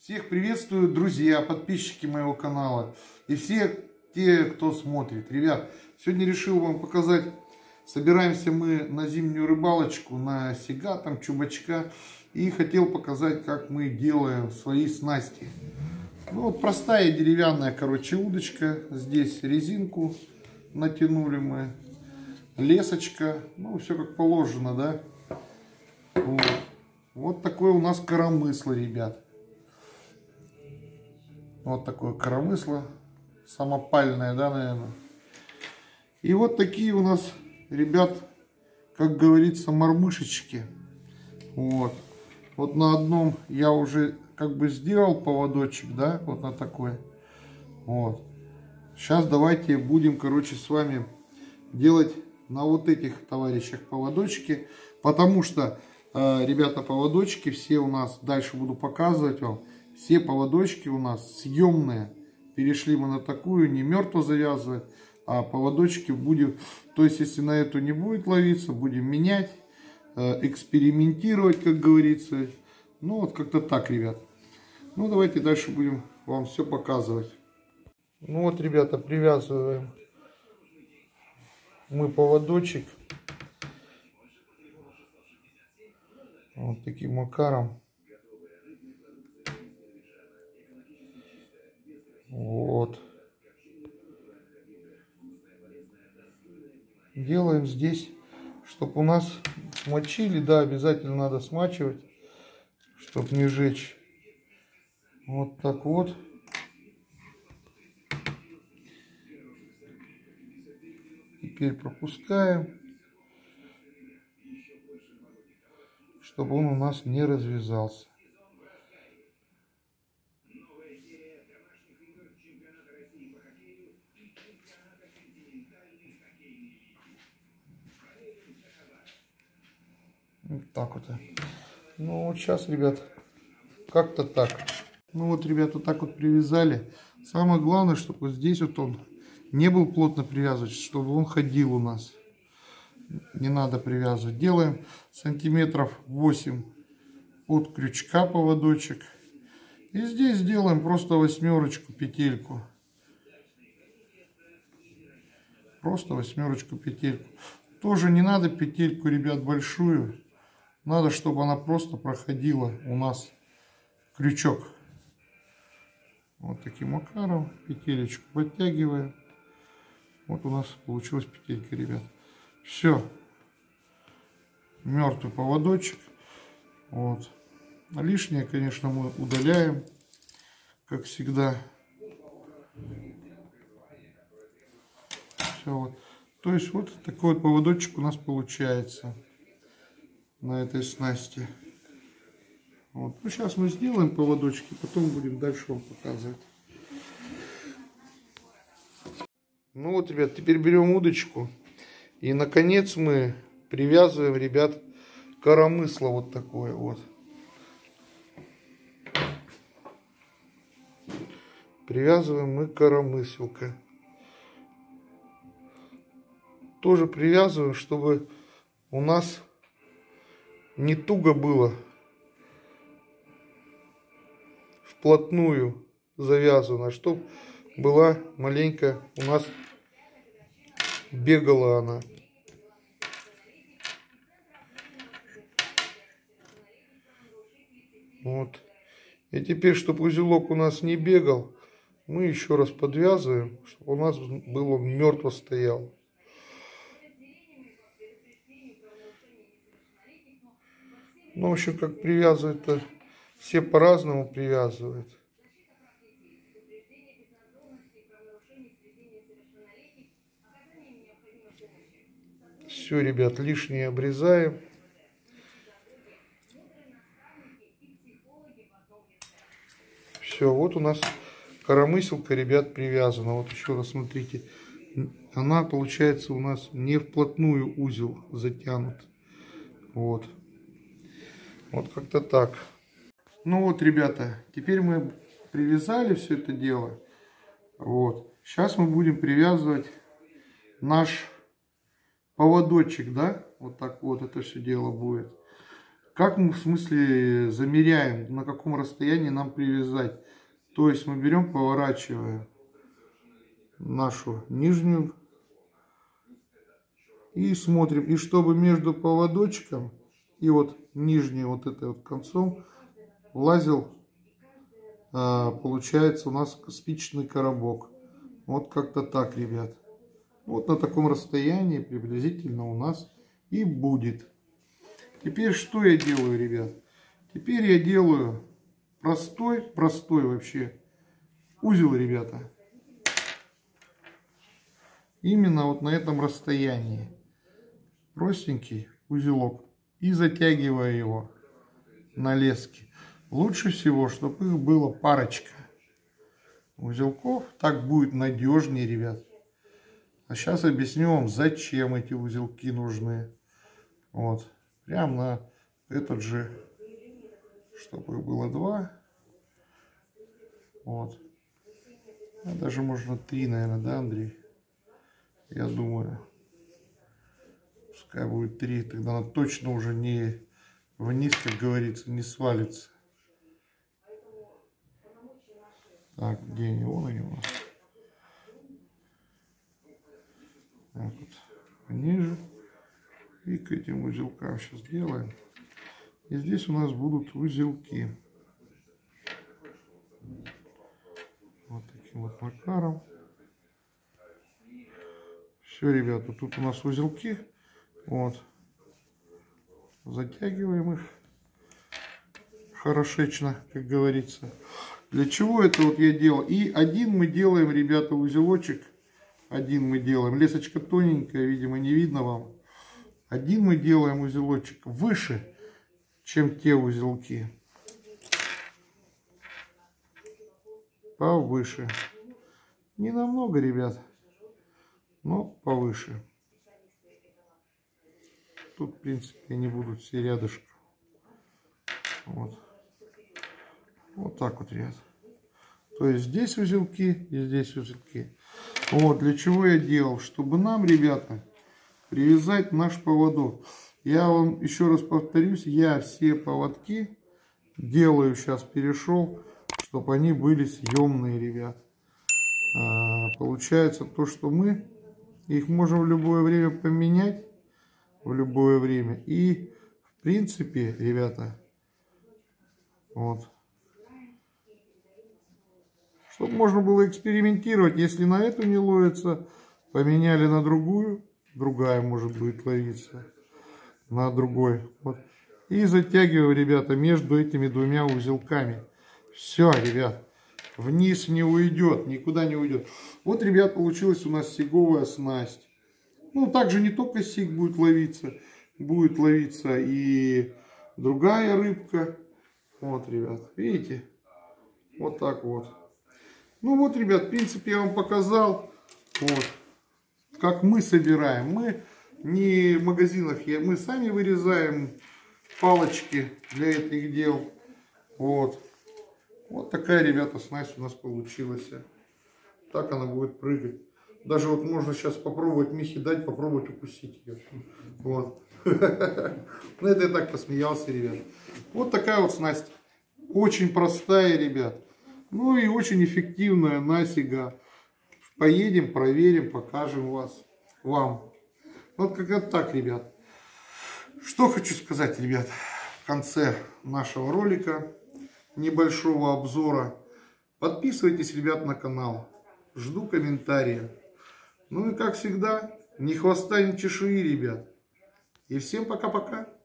Всех приветствую, друзья, подписчики моего канала и все те, кто смотрит. Ребят, сегодня решил вам показать, собираемся мы на зимнюю рыбалочку, на сига, там, чубачка. И хотел показать, как мы делаем свои снасти. Ну, вот простая деревянная, короче, удочка. Здесь резинку натянули мы. Лесочка. Ну, все как положено, да? Вот, вот такое у нас коромысло, ребят. Вот такое коромысло. Самопальное, да, наверное. И вот такие у нас, ребят, как говорится, мормышечки. Вот. Вот на одном я уже как бы сделал поводочек, да, вот на такой. Вот. Сейчас давайте будем, короче, с вами делать на вот этих товарищах поводочки. Потому что, ребята, поводочки все у нас, дальше буду показывать вам, все поводочки у нас съемные. Перешли мы на такую, не мертво завязывать, а поводочки будем, то есть если на эту не будет ловиться, будем менять, экспериментировать, как говорится. Ну вот как-то так, ребят. Ну давайте дальше будем вам все показывать. Ну вот, ребята, привязываем мы поводочек вот таким макаром. Вот. Делаем здесь, чтобы у нас смочили, да, обязательно надо смачивать, чтобы не жечь. Вот так вот. Теперь пропускаем, чтобы он у нас не развязался. Вот так вот. Ну вот сейчас, ребят, как-то так. Ну вот, ребят, вот так вот привязали. Самое главное, чтобы вот здесь вот он не был плотно привязан, чтобы он ходил у нас. Не надо привязывать. Делаем сантиметров 8 от крючка поводочек. И здесь делаем просто восьмерочку, петельку. Просто восьмерочку, петельку. Тоже не надо петельку, ребят, большую. Надо, чтобы она просто проходила у нас крючок. Вот таким макаром петелечку подтягиваем. Вот у нас получилась петелька, ребят. Все. Мертвый поводочек. Вот. А лишнее, конечно, мы удаляем, как всегда. Все, вот. То есть вот такой вот поводочек у нас получается на этой снасти. Вот. Ну, сейчас мы сделаем поводочки, потом будем дальше вам показывать. Ну вот, ребят, теперь берем удочку. И, наконец, мы привязываем, ребят, коромысло вот такое вот. Привязываем мы коромыслко. Тоже привязываем, чтобы у нас не туго было. Вплотную завязано, чтобы была маленько у нас, бегала она. Вот. И теперь, чтобы узелок у нас не бегал, мы еще раз подвязываем, чтобы у нас был он мертво стоял. Ну, в общем, как привязывают-то, все по-разному привязывают. Все, ребят, лишнее обрезаем. Все, вот у нас коромыслка, ребят, привязана. Вот еще раз смотрите. Она, получается, у нас не вплотную узел затянут. Вот. Вот как-то так. Ну вот, ребята, теперь мы привязали все это дело. Вот. Сейчас мы будем привязывать наш поводочек, да? Вот так вот это все дело будет. К Как мы, в смысле, замеряем, на каком расстоянии нам привязать? То есть мы берем, поворачиваем нашу нижнюю и смотрим. И чтобы между поводочком и вот нижней вот этой вот концом влазил, получается, у нас спичечный коробок. Вот как-то так, ребят. Вот на таком расстоянии приблизительно у нас и будет. Теперь что я делаю, ребят? Теперь я делаю простой вообще узел, ребята. Именно вот на этом расстоянии. Простенький узелок. И затягивая его на леске. Лучше всего, чтобы их было парочка узелков. Так будет надежнее, ребят. А сейчас объясню вам, зачем эти узелки нужны. Вот. Прям на этот же, чтобы их было два. Вот. А даже можно три, наверное, да, Андрей? Я думаю. Пускай будет три. Тогда она точно уже не вниз, как говорится, не свалится. Так, где они? Вон они у нас. Так вот. Ниже. И к этим узелкам сейчас делаем. И здесь у нас будут узелки. Вот таким вот макаром. Все, ребята, тут у нас узелки. Вот. Затягиваем их хорошечно, как говорится. Для чего это вот я делал? И один мы делаем, ребята, узелочек. Один мы делаем. Лесочка тоненькая, видимо, не видно вам. Один мы делаем узелочек выше, чем те узелки. Повыше. Не намного, ребят, но повыше. Тут, в принципе, они будут все рядышком. Вот. Вот так вот, ребят. То есть здесь узелки и здесь узелки. Вот для чего я делал. Чтобы нам, ребята, привязать наш поводок. Я вам еще раз повторюсь, я все поводки делаю, сейчас перешел, чтобы они были съемные, ребят. Получается то, что мы их можем в любое время поменять, в любое время. И в принципе, ребята, вот, чтобы можно было экспериментировать, если на эту не ловится, поменяли на другую. Другая может будет ловиться на другой. Вот. И затягиваю, ребята, между этими двумя узелками. Все, ребят, вниз не уйдет, никуда не уйдет. Вот, ребят, получилась у нас сиговая снасть. Ну, также не только сиг будет ловиться и другая рыбка. Вот, ребят, видите? Вот так вот. Ну вот, ребят, в принципе, я вам показал. Вот. Как мы собираем, мы не в магазинах, мы сами вырезаем палочки для этих дел. Вот. Вот такая, ребята, снасть у нас получилась. Так она будет прыгать. Даже вот можно сейчас попробовать Михе дать, попробовать укусить ее. Вот. Ну это я так посмеялся, ребят. Вот такая вот снасть. Очень простая, ребят. Ну и очень эффективная на сига. Поедем, проверим, покажем вам. Вот как-то так, ребят. Что хочу сказать, ребят, в конце нашего ролика, небольшого обзора. Подписывайтесь, ребят, на канал. Жду комментария. Ну и как всегда, ни хвоста, ни чешуи, ребят. И всем пока-пока.